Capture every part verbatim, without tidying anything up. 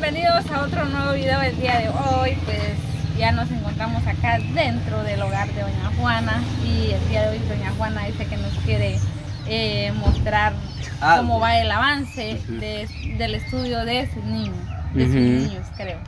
bienvenidos a otro nuevo video. El día de hoy pues ya nos encontramos acá dentro del hogar de Doña Juana, y el día de hoy Doña Juana dice que nos quiere eh, mostrar ah, cómo va el avance uh-huh. de, del estudio de sus niños, de uh-huh. sus niños creo.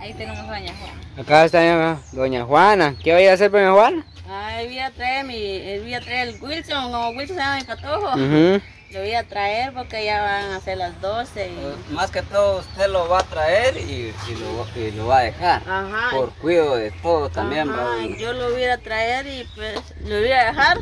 Ahí tenemos a Doña Juana. Acá está Doña Juana. ¿Qué voy a hacer para Doña Juana? Ah, voy a traer mi, el voy a traer el Wilson, como Wilson se llama el patojo. Uh-huh. Lo voy a traer porque ya van a ser las doce. Y... más que todo usted lo va a traer y, y, lo, y lo va a dejar. Ajá. Por cuidado de todo también. Ajá. Va a... yo lo voy a traer y pues lo voy a dejar.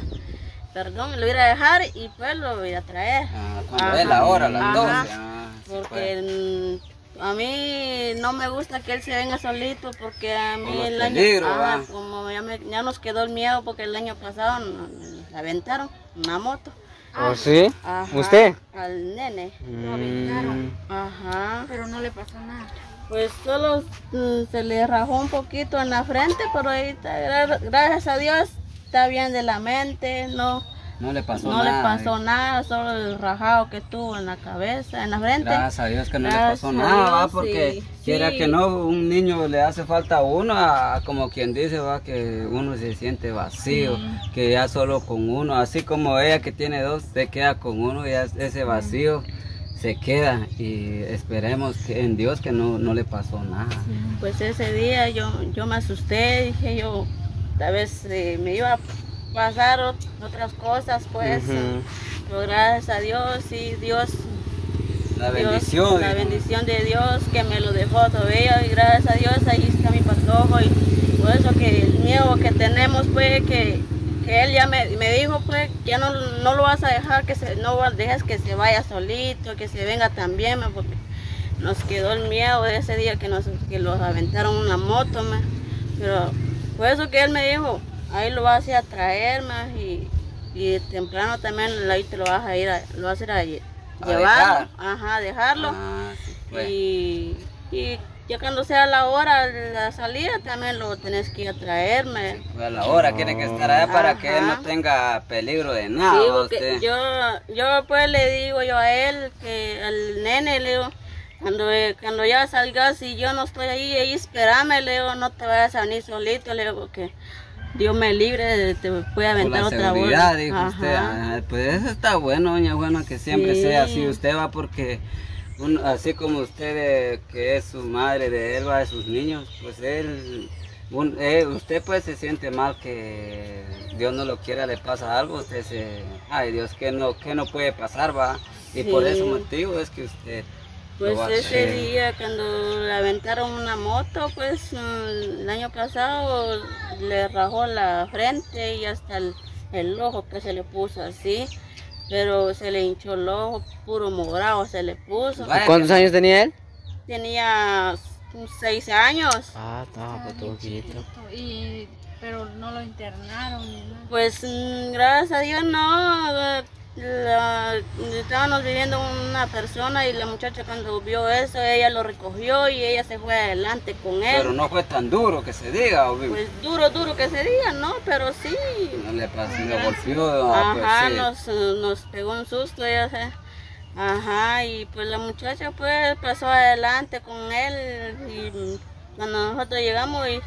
Perdón, lo voy a dejar y pues lo voy a traer. Ah, cuando ajá. es la hora, las doce. Ah, sí, porque pues. A mí no me gusta que él se venga solito porque a mí el año pasado, como ya, me, ya nos quedó el miedo porque el año pasado nos aventaron una moto. ¿O oh, sí? Ajá, ¿usted? Al nene. Lo aventaron. Ajá. Pero no le pasó nada. Pues solo mm, se le rajó un poquito en la frente, pero ahorita, gra gracias a Dios, está bien de la mente. No, no le pasó no nada. No le pasó eh. nada, solo el rajado que tuvo en la cabeza, en la frente. Gracias a Dios que no gracias le pasó nada, Dios, porque sí, quiera sí. que no, un niño le hace falta a uno, a, como quien dice, va, que uno se siente vacío, sí. que ya solo con uno, así como ella que tiene dos, se queda con uno, ya ese vacío sí. se queda, y esperemos que en Dios que no, no le pasó nada. Sí. Pues ese día yo, yo me asusté, dije yo, tal vez eh, me iba a pasar otras cosas, pues, uh-huh. pero gracias a Dios y Dios, la bendición, Dios, la bendición de Dios que me lo dejó todavía, y gracias a Dios ahí está mi patojo, y por eso que el miedo que tenemos, pues, que, que él ya me, me dijo, pues, que ya no, no lo vas a dejar, que se, no dejes que se vaya solito, que se venga también, man, porque nos quedó el miedo de ese día que nos que los aventaron una moto, man, pero por eso que él me dijo, ahí lo vas a ir a traer más, y, y temprano también ahí te lo vas a ir a, lo vas a, ir a, a llevar, ajá, dejarlo. Ah, sí, pues. y, y ya cuando sea la hora de la salida también lo tenés que ir a traerme. Sí, pues a la hora oh. tiene que estar allá para ajá. que él no tenga peligro de nada. Sí, porque yo, yo pues le digo yo a él, que al nene le digo, Cuando, cuando ya salgas y yo no estoy ahí, ahí espérame, le digo, no te vayas a venir solito, le digo, que Dios me libre, te puede aventar otra vuelta. Dijo usted, pues eso está bueno, Doña Juana, que siempre sí. sea así. Usted va porque, un, así como usted, que es su madre de él, va de sus niños, pues él, un, él, usted pues se siente mal que Dios no lo quiera, le pasa algo, usted se, ay Dios, que no, que no puede pasar, va. Y sí. por ese motivo es que usted... Pues ese día cuando le aventaron una moto, pues el año pasado le rajó la frente y hasta el, el ojo que se le puso así, pero se le hinchó el ojo, puro morado se le puso. ¿Cuántos años tenía él? Tenía seis años. Ah, estaba pues todo chiquito. Y pero no lo internaron ni nada. Pues gracias a Dios no. La, estábamos viviendo una persona y la muchacha cuando vio eso, ella lo recogió y ella se fue adelante con él. Pero no fue tan duro que se diga, obvio. Pues duro, duro que se diga, no, pero sí. No le pasó, le golpeó. Ajá, pues, sí. nos, nos pegó un susto, ella se... Ajá, y pues la muchacha pues pasó adelante con él, y cuando nosotros llegamos y...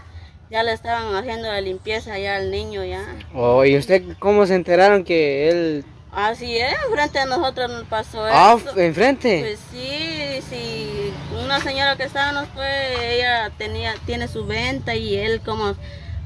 ya le estaban haciendo la limpieza ya al niño ya. Oh, ¿y usted cómo se enteraron que él...? Así es, enfrente de nosotros nos pasó eso. Ah, ¿enfrente? Pues sí, sí, una señora que estaba nos fue, ella tenía, tiene su venta y él como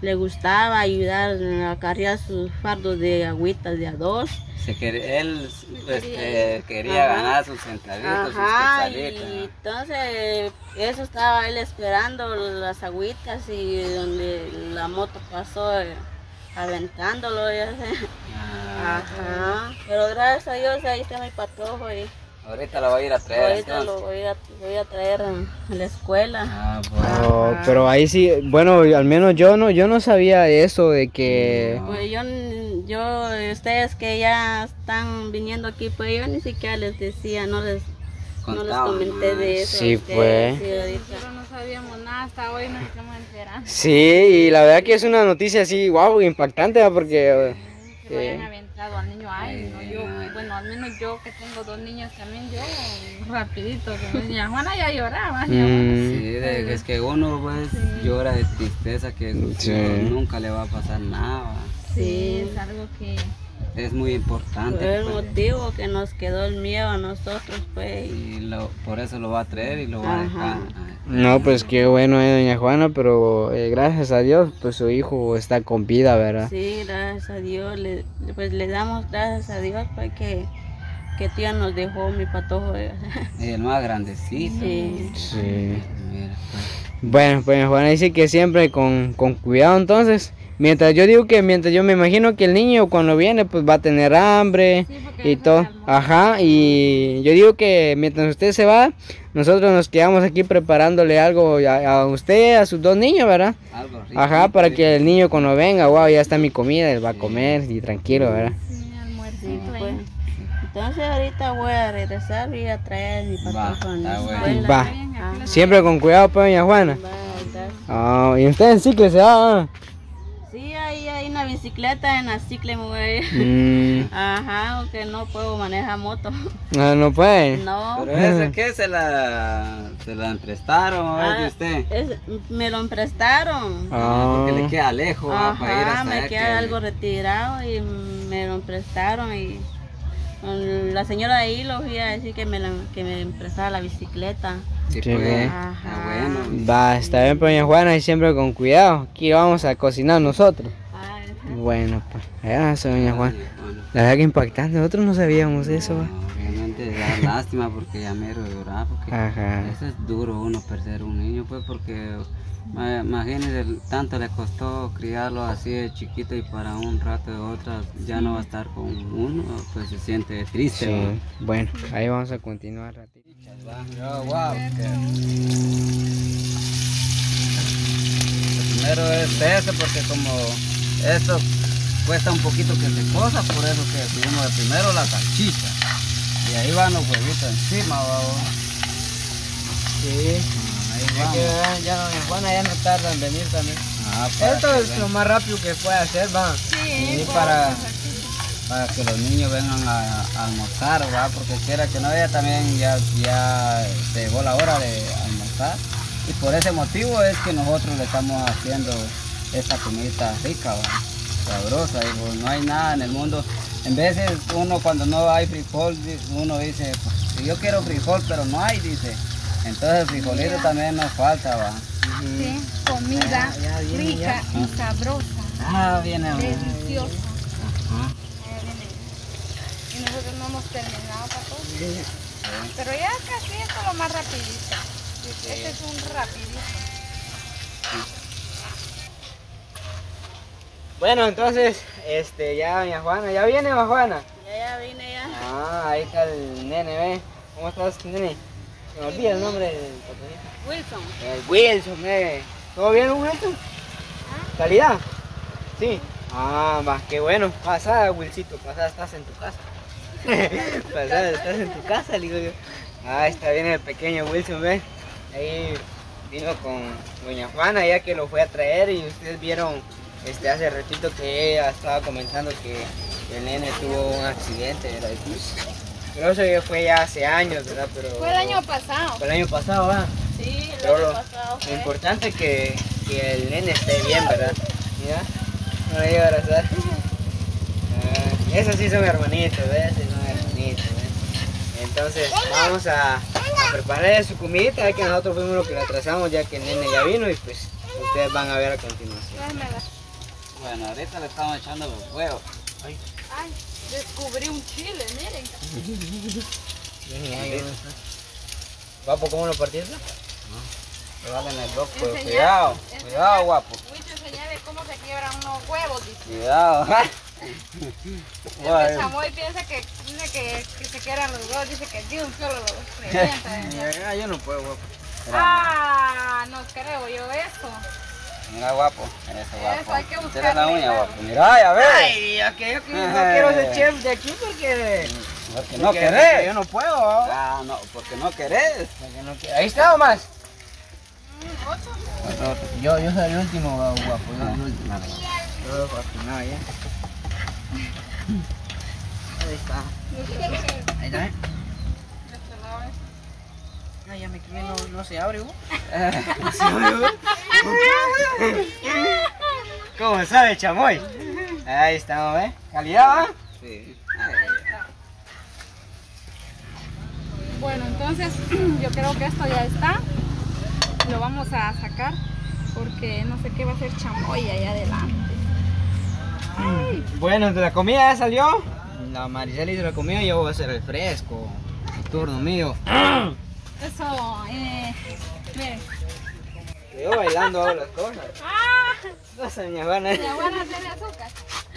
le gustaba ayudar a cargar sus fardos de agüitas de a dos. Se quer, él pues, eh, quería ajá. ganar sus centavitos, ajá, sus pesaditas. Y entonces eso estaba él esperando las agüitas y donde la moto pasó eh, aventándolo, ya sé. Ajá, pero gracias a Dios ahí está mi patojo y... ahorita lo voy a ir a traer. Ahorita ¿sí? lo voy a, voy a traer a la escuela. Ah, bueno. No, pero ahí sí, bueno, al menos yo no yo no sabía eso de que... No. Pues yo, yo, ustedes que ya están viniendo aquí, pues yo ni siquiera les decía, no les, no les comenté de eso. Sí, ustedes, pues. Sí, no sabíamos nada, hasta hoy nos estamos enterando. Sí, y la verdad que es una noticia así, wow, impactante, porque... Sí. Que sí. hayan aventado al niño, ay, no, yo, bueno, al menos yo yo que tengo dos niños también, yo rapidito, con doña Juana ya lloraba. Mm. Sí, de, es que uno pues sí. llora de tristeza, que sí. nunca le va a pasar nada. Sí, es algo que... Es muy importante. Por el pues. motivo que nos quedó el miedo a nosotros, pues. Y lo, por eso lo va a traer y lo va Ajá. a dejar. No, pues qué bueno, eh, doña Juana, pero eh, gracias a Dios, pues su hijo está con vida, ¿verdad? Sí, gracias a Dios, le, pues le damos gracias a Dios, pues que, que tía nos dejó mi patojo. Eh, el más grandecito. Sí. sí. Bueno, pues doña Juana dice que siempre con, con cuidado, entonces. Mientras yo digo que, mientras yo me imagino que el niño cuando viene pues va a tener hambre sí, y todo, ajá, y yo digo que mientras usted se va, nosotros nos quedamos aquí preparándole algo a, a usted, a sus dos niños, ¿verdad? Algo rico, ajá, para rico. que el niño cuando venga, wow, ya está mi comida, él va a comer y tranquilo, ¿verdad? Sí, almuercito, pues. Entonces ahorita voy a regresar y a traer mi papá con la escuela. Va, siempre con cuidado, pues, doña Juana. Va, oh, y usted sí que se va, ¿eh? Sí, ahí hay una bicicleta, en la cicle me voy a ir. Mm. Ajá, aunque no puedo manejar moto. No, no puede. No. ¿Pero esa qué? ¿Se la, se la emprestaron? Ah, ¿de usted? Es, me lo emprestaron. Ah, porque le queda lejos. Ajá, para ir hasta me queda que... algo retirado y me lo emprestaron. Y la señora de ahí lo fui a decir que me, la, que me emprestaba la bicicleta. Sí, pues. Está bueno. Va, está bien, doña Juana, y siempre con cuidado. Aquí vamos a cocinar nosotros. Ah, bueno, pues, gracias, doña Juana. La verdad que impactante, nosotros no sabíamos no, eso. Realmente da lástima porque ya me lloraba, porque Ajá. eso es duro uno perder un niño, pues, porque imagínense, tanto le costó criarlo así de chiquito y para un rato de otras ya no va a estar con uno, pues se siente triste. Sí. ¿No? Bueno, ahí vamos a continuar ratito. Oh, wow. Lo primero es este, porque como esto cuesta un poquito que se cosa, por eso que decidimos de primero la salchicha. Y ahí van los huevitos encima, vamos. Sí. Ya, ya doña Juana ya no tarda en venir también. Ah, esto es ven. lo más rápido que puede hacer, va. Sí, sí, para, para que los niños vengan a, a almorzar, va, porque quiera que no, ella también ya, ya llegó la hora de almorzar. Y por ese motivo es que nosotros le estamos haciendo esta comida rica, va, sabrosa, y no hay nada en el mundo. En veces uno cuando no hay frijol, uno dice, pues, yo quiero frijol, pero no hay, dice. Entonces frijolito también nos falta, va. Sí, comida ya, ya viene, rica ya. y sabrosa. Ah, viene. Deliciosa. Ajá. Y nosotros no hemos terminado, papá. Sí. Sí. Pero ya casi esto es lo más rapidito. Sí. Este es un rapidito. Bueno, entonces, este, ya doña Juana, ¿ya viene, doña Juana? Ya, ya vine, ya. Ah, ahí está el nene, ve. ¿Cómo estás, nene? Me olvidé el nombre del patrón. Wilson. Eh, Wilson, eh. ¿Todo bien, Wilson? ¿Ah? ¿Calidad? Sí. Ah, va, qué bueno. Pasada, Wilsito, pasada, estás en tu casa. Pasada, estás en tu casa, digo yo. Ah, está bien el pequeño Wilson, ve. Ahí vino con doña Juana, ya que lo fue a traer y ustedes vieron este hace ratito que ella estaba comentando que el nene tuvo un accidente de la bus. Pero eso ya fue ya hace años, ¿verdad? Pero, fue el año pasado. Fue el año pasado, ¿verdad? Sí, el Pero año lo, pasado. Lo importante es que, que el nene esté bien, ¿verdad? Mira, no le voy a abrazar. Uh, esos sí son hermanitos, ¿ves? Sí son hermanitos, ¿ves? Entonces, vamos a, a preparar su comidita, ya que nosotros fuimos los que la trazamos, ya que el nene ya vino y pues ustedes van a ver a continuación. Bueno, ahorita le estamos echando los huevos. Ay. Ay. Descubrí un chile, miren. Guapo, ¿cómo lo partiste? No. Lo valen el bloque, pero cuidado, enseñar, cuidado, guapo. Voy a enseñarle cómo se quiebran unos huevos, dice. Cuidado. Este Chamoy piensa que, que, que se quiebran los huevos, dice que de un solo los revienta. Yo no puedo, guapo. Pero, ah, no creo yo eso. Mira, guapo, eso, guapo. Eso hay que buscar la uña, guapo. Mira, ya ves. Ay, okay, okay, yo no quiero ser chef de aquí porque... Porque no porque querés. Porque yo no puedo. Ah, no, porque no querés. Porque no querés. Ahí está, Omar. Otro. Yo, yo soy el último, guapo. Yo soy el último. Yo, guapo, no, ya. ahí está. Ahí está. No, ya me quemé, no, no se abre, ¿no? No se abre, ¿cómo sabe, Chamoy? Ahí estamos, ¿eh? ¿Calidad, va? Sí. Bueno, entonces yo creo que esto ya está. Lo vamos a sacar porque no sé qué va a hacer Chamoy allá adelante. Ay. Bueno, de la comida ya salió. La Mariceli de la comida, yo voy a hacer el fresco. El turno mío. Eso, eh. Miren. Yo bailando hago las cosas. ¡Ah! No sé, doña Juana. Doña Juana tiene azúcar.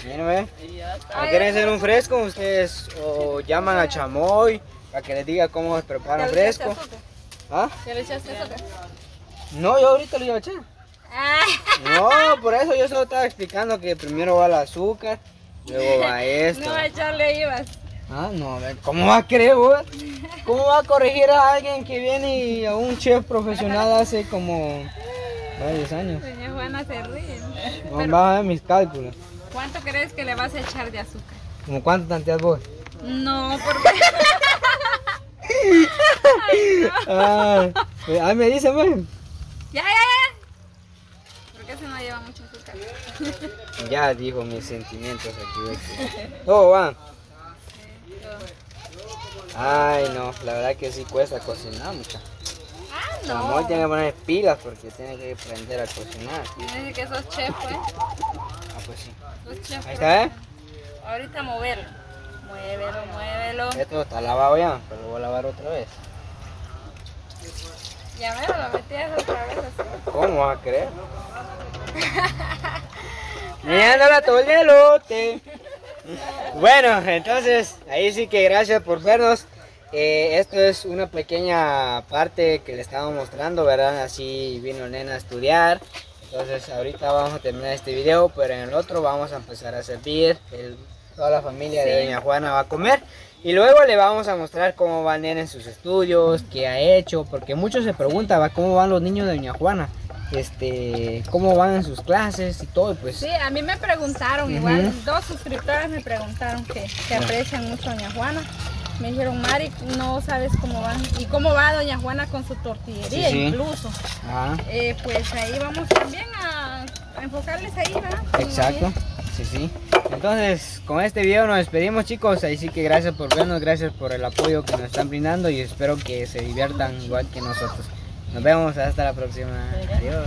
Miren, ¿eh? Si quieren hacer un fresco, ustedes o llaman a Chamoy para que les diga cómo preparan fresco. ¿Ah? ¿Ya le echaste azúcar? No, yo ahorita lo iba a echar. No, por eso yo solo estaba explicando que primero va el azúcar, luego va esto. No va a echarle ibas. Ah, no, ¿cómo va a creer vos? ¿Cómo va a corregir a alguien que viene y a un chef profesional hace como varios años? Doña Juana se ríe. Bueno, vas a ver mis cálculos. ¿Cuánto crees que le vas a echar de azúcar? ¿Cómo cuánto tanteas vos? No, porque... Ay, no. Ah, ahí me dice, man. Ya, ya, ya. Porque eso no lleva mucho azúcar. Ya dijo mis sentimientos aquí. Todo va. Ay, no, la verdad que sí cuesta cocinar, mucha. Ah, no. Amor tiene que poner pilas porque tiene que aprender a cocinar. Dice que sos chef, pues. Ah, pues sí. Sos chef. Ahí está, ¿eh? Ahorita moverlo. Muévelo, muévelo. Esto está lavado ya, pero lo voy a lavar otra vez. Ya me lo metías otra vez así. ¿Cómo vas a creer? Mirándola todo el elote. Bueno, entonces, ahí sí que gracias por vernos. Eh, esto es una pequeña parte que le estaba mostrando, ¿verdad? Así vino Nena a estudiar. Entonces, ahorita vamos a terminar este video, pero en el otro vamos a empezar a servir el... Toda la familia sí. De doña Juana va a comer. Y luego le vamos a mostrar cómo van en sus estudios, qué ha hecho. Porque muchos se preguntan, ¿va? ¿Cómo van los niños de doña Juana? Este, ¿Cómo van en sus clases y todo? Pues. Sí, a mí me preguntaron, uh-huh. Igual dos suscriptores me preguntaron que, que aprecian mucho a doña Juana. Me dijeron, Mari, no sabes cómo van. ¿Y cómo va doña Juana con su tortillería? Sí, sí. Incluso. Ah. Eh, pues ahí vamos también a, a enfocarles ahí, ¿verdad? Exacto. Sí, sí. Entonces, con este video nos despedimos, chicos. Ahí sí que gracias por vernos, gracias por el apoyo que nos están brindando y espero que se diviertan igual que nosotros. Nos vemos hasta la próxima. Adiós.